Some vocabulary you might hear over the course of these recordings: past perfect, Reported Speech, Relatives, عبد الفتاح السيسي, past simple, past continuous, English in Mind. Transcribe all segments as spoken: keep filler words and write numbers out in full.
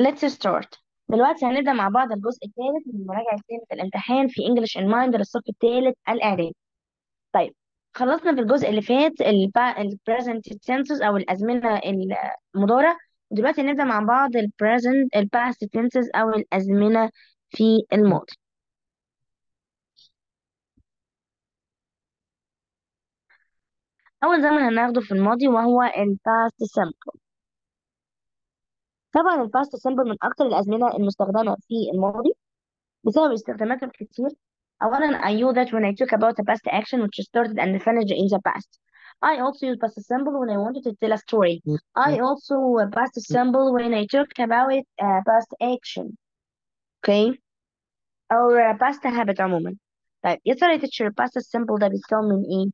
let's start. دلوقتي هنبدأ مع بعض الجزء الثالث من مراجعة ليلة الامتحان في English in Mind للصف الثالث الإعدادي. طيب خلصنا في الجزء اللي فات ال present tenses أو الأزمنة المضارع، ودلوقتي هنبدأ مع بعض ال present ال past tenses أو الأزمنة في الماضي. أول زمن هناخده في الماضي وهو ال past simple. طبعا الباست سيمبل من أكتر الأزمنة المستخدمة في الماضي بسبب استخداماته الكتير. أولا I knew that when I took about a past action which started and finished in the past. I also used past symbol when I wanted to tell a story. I also past symbol when I took about a past action. Okay. Or past habit عموما. طيب يا ترى يا تيتشر past symbol ده بيتكون من إيه؟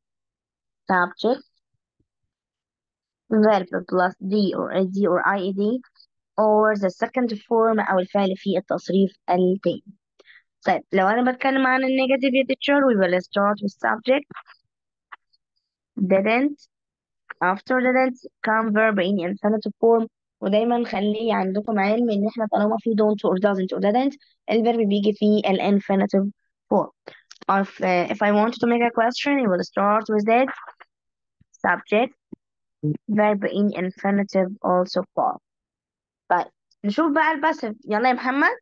subject verb plus D or A D or I A D or the second form أو الفعل في التصريف التاني. طيب لو أنا بتكلم عن النيجاتيف يا teacher we will start with subject didn't, after didn't come verb in infinitive form. ودايما خليه عندكم علم إن إحنا طالما في don't or doesn't or didn't الفيرب بيجي في infinitive form. If, uh, if I want to make a question it will start with that subject verb in infinitive also form. طيب نشوف بقى الباسف. يلا يا محمد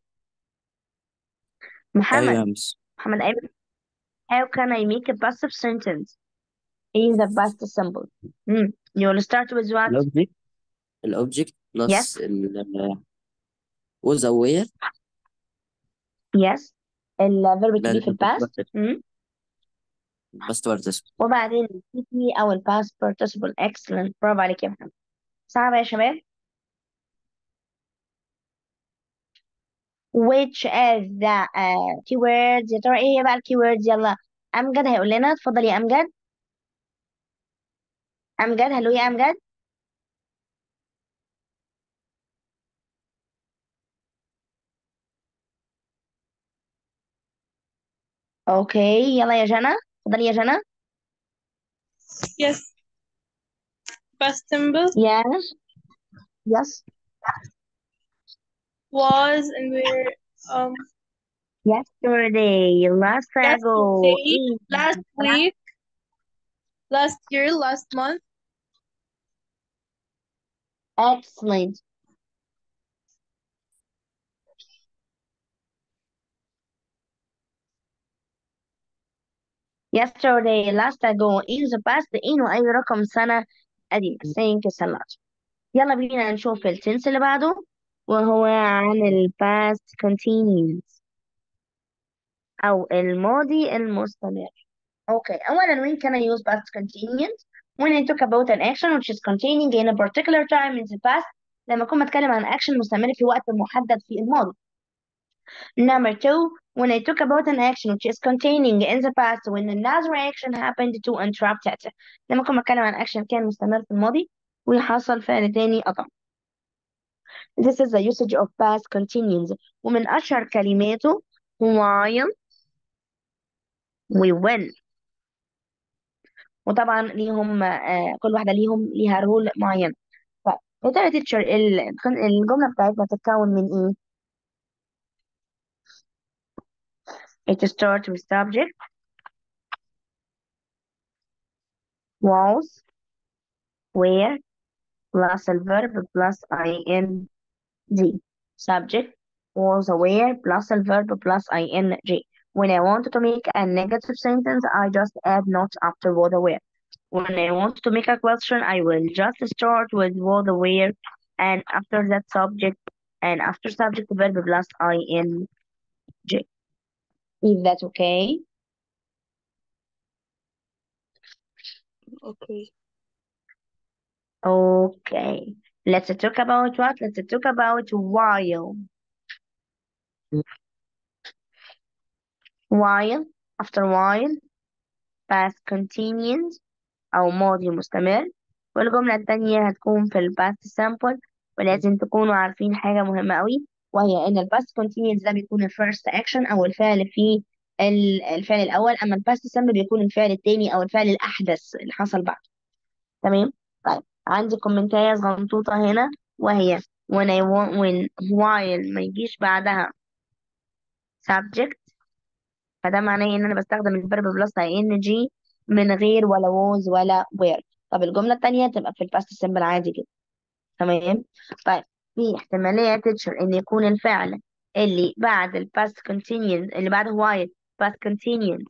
محمد أيوة. محمد أيوة. How can I make a passive sentence in the past simple? Mm. You will start with what? The object. The object plus yes. The was aware. Yes. The verb to be في past. Past participle. وبعدين P T أو past participle. Excellent. برافو عليك يا محمد. صعب يا شباب. which is the uh, keywords. يا ترى ايه بقى الكيوردز؟ يلا امجد هيقول لنا. اتفضل يا امجد. امجد هلو يا امجد. اوكي يلا يا جنى. اتفضلي يا جنى. yes past simple yes yes was and were um yesterday, last travel, last week, last year, last month. Excellent. Yesterday, last ago, in the past, in أي رقم سنة قديم. Thank you so much. يلا بينا نشوف التنس اللي بعده وهو عن ال past continuous أو الماضي المستمر. Okay. أولاً when can I use past continuous? When I talk about an action which is continuing in a particular time in the past. لما أكون بتكلم عن action مستمر في وقت محدد في الماضي. Number two, when I talk about an action which is continuing in the past when another action happened to interrupt it. لما أكون بتكلم عن action كان مستمر في الماضي ويحصل فعل تاني أضاف. This is the usage of past continuous. ومن أشهر كلماته while we will. وطبعا ليهم آه, كل واحدة ليهم ليها رول معين. فيا ترى تيتشر الجملة بتاعتنا تتكون من إيه؟ It starts with subject was where plus the verb plus ing. Subject was aware plus the verb plus ing. When I want to make a negative sentence, I just add not after was aware. When I want to make a question, I will just start with was aware and after that subject and after subject verb plus ing. Is that okay? Okay. Okay, let's talk about what? Let's talk about while. While, after while, past continuous أو ماضي مستمر. والجملة التانية هتكون في ال past simple ولازم تكونوا عارفين حاجة مهمة قوي وهي إن ال past continuous ده بيكون ال first action أو الفعل في الفعل الأول، أما ال past simple بيكون الفعل التاني أو الفعل الأحدث اللي حصل بعده. تمام؟ طيب عندي كومنتايه صغنطوطه هنا وهي when I want when while ما يجيش بعدها subject، فده معناه ان انا بستخدم الفيرب بلس ing من غير ولا was ولا where. طب الجملة التانية تبقى في الباست سيمبل عادي جدا، تمام. طيب في احتمالية تتشر ان يكون الفعل اللي بعد الباست continuous اللي بعد while past continuous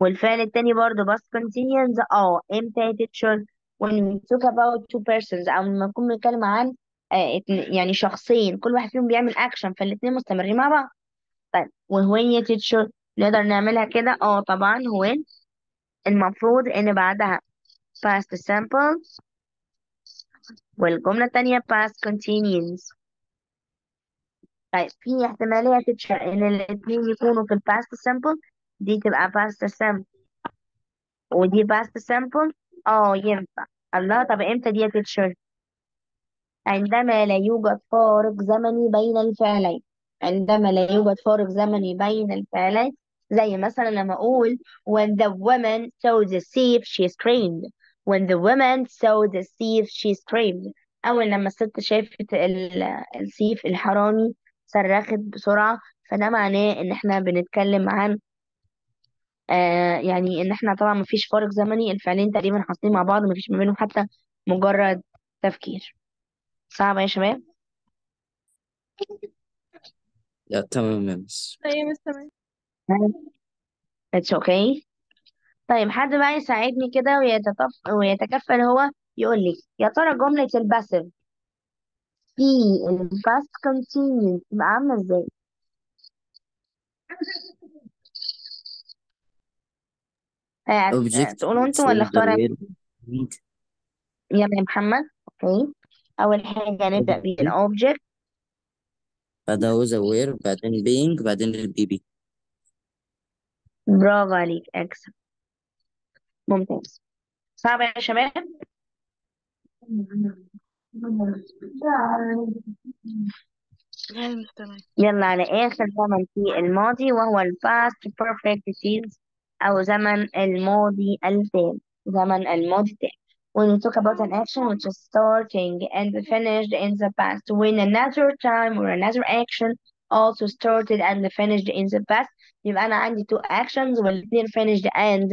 والفعل التاني برضه past continuous. اه امتى يا تيتشر؟ when we talk about two persons، او لما نكون بنتكلم عن آه اتن- يعني شخصين كل واحد فيهم بيعمل اكشن فالاتنين مستمرين مع بعض. طيب وهوين يا تيتشر نقدر نعملها كده؟ اه طبعا هوين المفروض ان بعدها past simple والجملة التانية past continuous. طيب في احتمالية تتشاء ان الاتنين يكونوا في ال past simple، دي تبقى past simple ودي past simple. اه ينفع. الله، طب امتى دي تتشاء؟ عندما لا يوجد فارق زمني بين الفعلين، عندما لا يوجد فارق زمني بين الفعلين، زي مثلا لما اقول when the woman saw the thief she screamed، when the woman saw the thief she screamed. اول لما الست شافت ال- السيف الحرامي صرخت بسرعة، فده معناه ان احنا بنتكلم عن آه يعني ان احنا طبعا مفيش فارق زمني، الفعلين تقريبا حاصلين مع بعض مفيش ما بينهم حتى مجرد تفكير. صعبة يا شباب؟ لا تمام يا مس. ايه مش تمام. اتس اوكي. طيب حد بقى يساعدني كده ويتطف... ويتكفل هو يقول لي يا ترى جملة الباسف في الباست كونتينيوس تبقى عاملة ازاي؟ آه، Object تقولوا انتوا ولا اختار أنا؟ verb need يلا يا محمد. اوكي اول حاجة نبدأ بالاوبجكت، بعدها هو the verb، بعدين being، بعدين البيبي. برافو عليك اكسب ممتاز. صعبة يا شباب؟ ايه مش تمام. يلا على آخر زمن في الماضي وهو الباست بيرفكت tense أو زمن الماضي التام، زمن الماضي التام. When we talk about an action which is starting and finished in the past, when another time or another action also started and finished in the past، يبقى أنا عندي two actions والاتنين finished and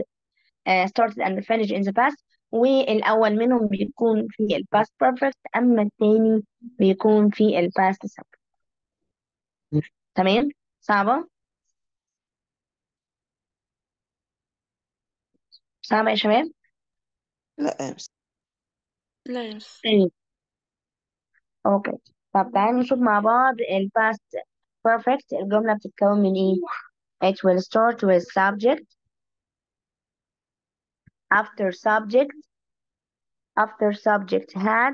uh, started and finished in the past، والأول منهم بيكون في ال past perfect أما التاني بيكون في ال past simple. تمام؟ صعبة؟ صعبة يا شباب؟ لا يا مس. لا يا مس. ايه. اوكي طب تعالوا نشوف مع بعض ال past perfect. الجملة بتتكون من ايه؟ It will start with subject after subject after subject had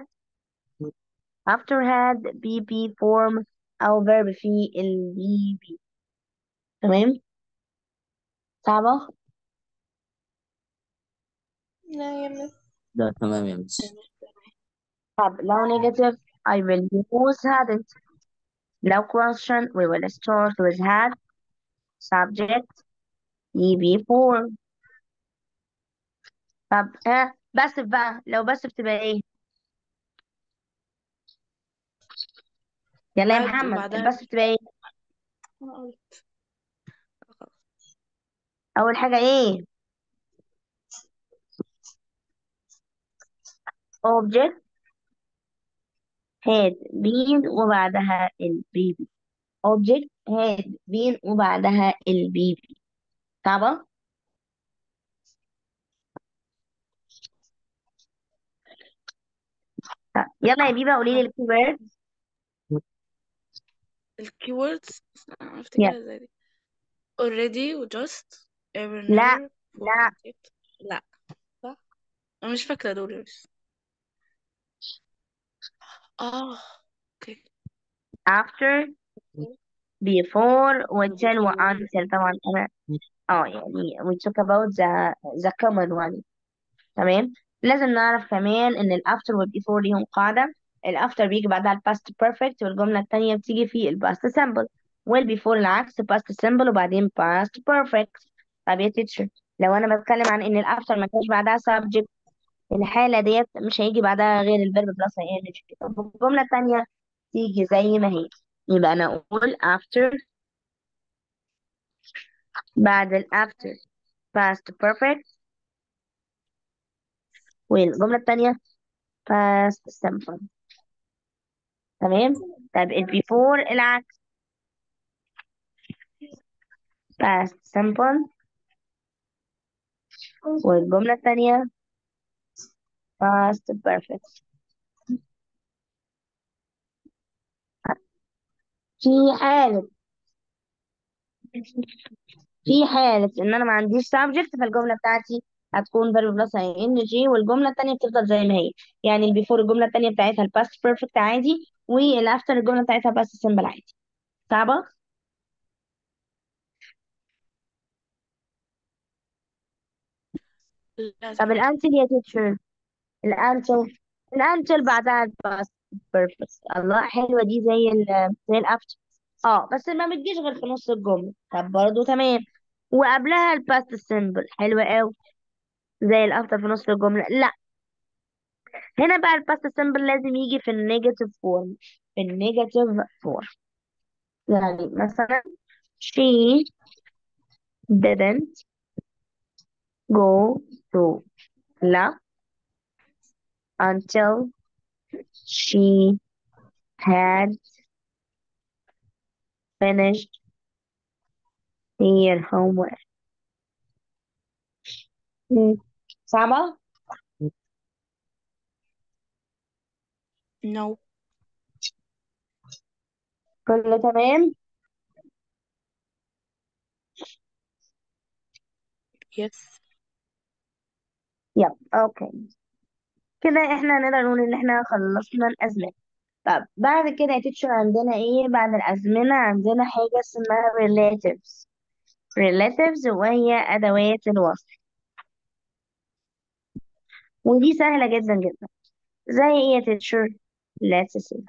after had بي بي form أو verb في ال بي بي. تمام؟ صعبة؟ لا يا مس. لا تمام يا مس. طب لو negative I will use hadn't، لو question we will start with had subject بي بي form. طب ها بس بقى لو بس بتبقى ايه؟ يلا يا بعد محمد وبعدها البس بتبقى ايه؟ أنا قلت أول حاجة ايه؟ object had been وبعدها البيبي، object had been وبعدها البيبي. صعبة؟ طب يلا يا بيبي قولي لي الكي words. الكي ووردز يلا افتكرها زي دي already و just ever لا never لا forget. لا صح انا مش فاكره دول بس. اه اوكي after before until وuntil. طبعا أنا اه يعني we talk about the the common one. تمام لازم نعرف كمان ان ال after وال before ليهم قاعدة، ال after بيجي بعدها ال past perfect والجملة التانية بتيجي في ال past simple، وال before العكس past simple وبعدين past perfect. طب يا teacher لو انا بتكلم عن ان ال after ما كانش بعدها subject الحالة ديت مش هيجي بعدها غير الفيرب بلس ing. طب الجملة التانية تيجي زي ما هي، يبقى أنا أقول after، بعد ال after past perfect، والجملة التانية past simple. تمام. طب ال before العكس، past simple، والجملة التانية past perfect. في حالة في حالة إن أنا ما عنديش subject، فالجملة بتاعتي هتكون verb plus ing، والجملة التانية بتفضل زي ما هي. يعني ال before الجملة التانية بتاعتها ال past perfect عادي، وال after الجملة بتاعتها past simple عادي. صعبة؟ لا طب صعب. الأنسل يا teacher، الأنسل الأنسل بعدها ال past perfect. الله، حلوة دي، زي ال زي ال after، اه بس ما بتجيش غير في نص الجملة. طب برضه تمام. وقبلها ال past simple، حلوة أوي، زي الأفضل في نص الجملة. لا، هنا بقى الباست سيمبل لازم يجي في النيجاتيف فورم، في النيجاتيف فورم. يعني مثلا she didn't go to club until she had finished her homework. مم. صعبة؟ No. كله تمام؟ Yes. يب، اوكي كده احنا نقدر نقول ان احنا خلصنا الازمنه. طب بعد كده يا تيتشر عندنا ايه بعد الازمنه؟ عندنا حاجه اسمها relatives. relatives وهي ادوات الوصف، ودي سهله جدا جدا. زي ايه يا تيتشر؟ let's see.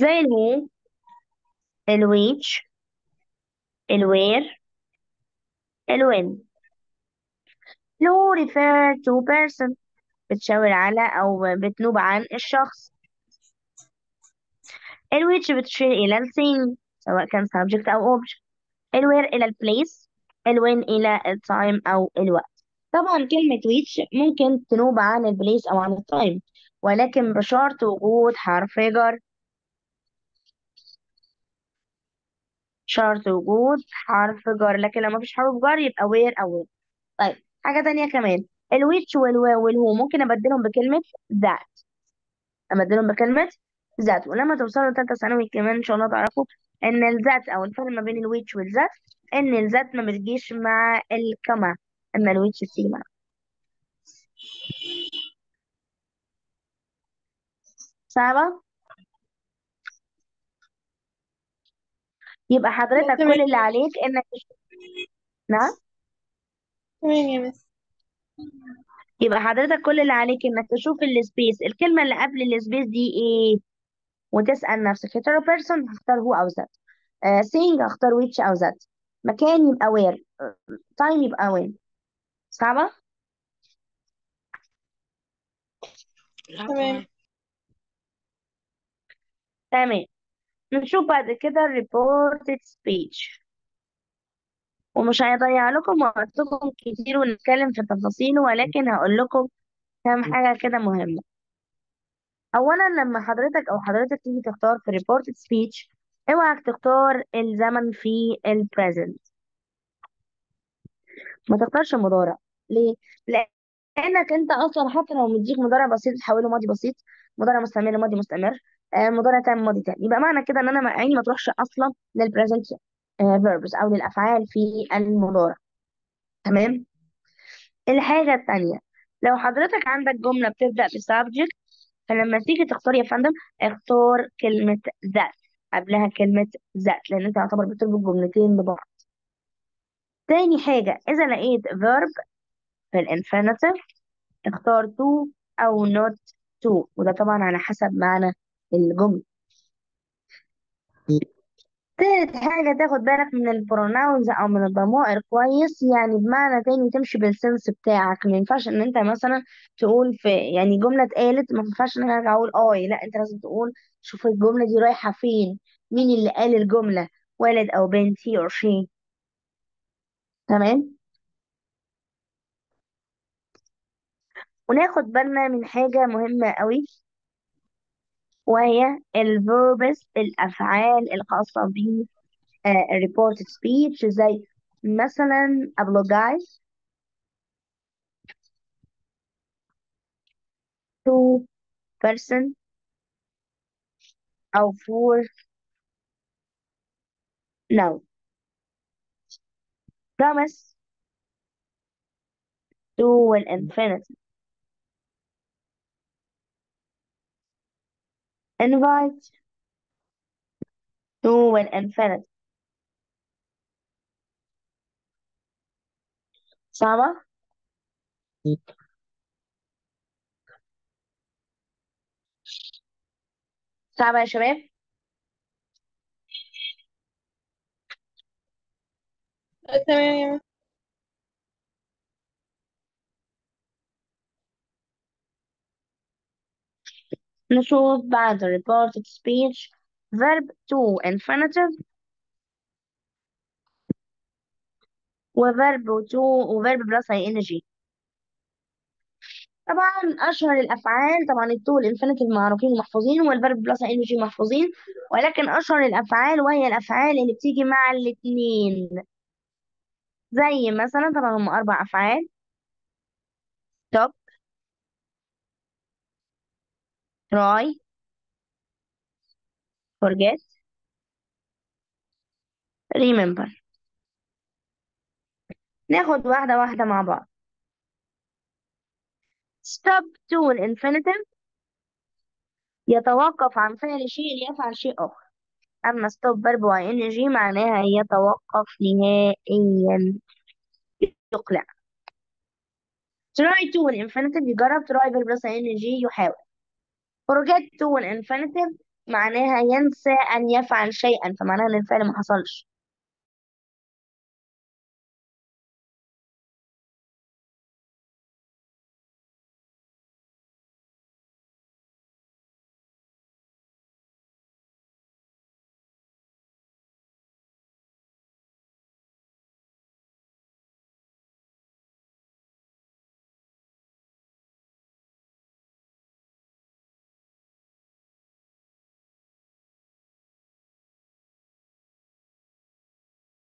زي ال who، ال which، ال where، ال when. ال who refer to person، بتشاور على او بتنوب عن الشخص. ال which بتشير الى ال thing سواء كان subject او object. ال where الى ال place، ال when الى ال time او الوقت. طبعا كلمة which ممكن تنوب عن ال place او عن ال time، ولكن بشرط وجود حرف جر، شرط وجود حرف جر. لكن لو مفيش حرف جر يبقى وير او where. طيب حاجة تانية كمان، الويتش والواو والهو ممكن أبدلهم بكلمة ذات، أبدلهم بكلمة ذات. ولما توصلوا لتالتة ثانوي كمان إن شاء الله تعرفوا إن الذات، أو الفرق ما بين الويتش والذات، إن الذات ما بتجيش مع الكما، أما الويتش بتيجي معاها. صعبة؟ يبقى لا حضرتك تمام كل اللي يا مس. عليك إنك نعم تمام يا مس. يبقى حضرتك كل اللي عليك إنك تشوف السبيس، الكلمة اللي قبل السبيس دي إيه، وتسأل نفسك hetero person هختار هو أو ذات، آه thing هختار which أو ذات، مكان يبقى where، time يبقى when. صعبة؟ لا تمام. تمام. تمام. نشوف بعد كده reported speech، ومش هيضيع لكم وقتكم كتير ونتكلم في تفاصيله، ولكن هقول لكم كام حاجة كده مهمة. أولا، لما حضرتك أو حضرتك تيجي تختار في reported speech، اوعك تختار الزمن في ال present، ما تختارش مضارع. ليه؟ لأنك أنت أصلا حتى لو مديك مضارع بسيط تحوله ماضي بسيط، مضارع مستمر لماضي مستمر، آه، مضارع تام ماضي تام. يبقى معنى كده إن أنا ما- عيني ما تروحش أصلا لل present آه، verbs أو للأفعال في المضارع. تمام؟ الحاجة التانية، لو حضرتك عندك جملة بتبدأ بسبجكت، فلما تيجي تختار يا فندم اختار كلمة ذات، قبلها كلمة ذات، لأن أنت يعتبر بتربط جملتين ببعض. تاني حاجة، إذا لقيت verb في الانفينيتيف اختار to أو not to، وده طبعا على حسب معنى الجملة. تالت حاجة تاخد بالك من البروناونز أو من الضمائر كويس، يعني بمعنى تاني تمشي بالسنس بتاعك. ما ينفعش إن أنت مثلا تقول في يعني جملة اتقالت، ما ينفعش إن أنا أرجع أقول أي، لأ أنت لازم تقول شوف الجملة دي رايحة فين، مين اللي قال الجملة، ولد أو بنت، he or she. تمام. وناخد بالنا من حاجة مهمة قوي، وهي الفيربس، الأفعال الخاصة بيه reported speech، زي مثلا apologize to person أو for no، promise to الانفينيتيف، invite to الانفينيتيف. صعبة؟ صعبة يا شباب؟ آه، تمام يا مس. نشوف بعد reported speech verb to infinitive وverb to وverb plus ing. طبعا اشهر الافعال طبعا التو الانفينيتيف معروفين ومحفوظين، والفيرب بلس ان جي محفوظين، ولكن اشهر الافعال وهي الافعال اللي بتيجي مع الاثنين، زي مثلا طبعا هم اربع افعال: stop، try، forget، remember. ناخد واحده واحده مع بعض. stop to الانفينيتيف يتوقف عن فعل شيء ليفعل شيء اخر، اما stop verb واي ان جي معناها يتوقف نهائيا، يقلع. try to الانفينيتيف يجرب، try verb plus ing يحاول. forget to الانفينيتيف معناها ينسى ان يفعل شيئا، فمعناها ان الفعل ما حصلش.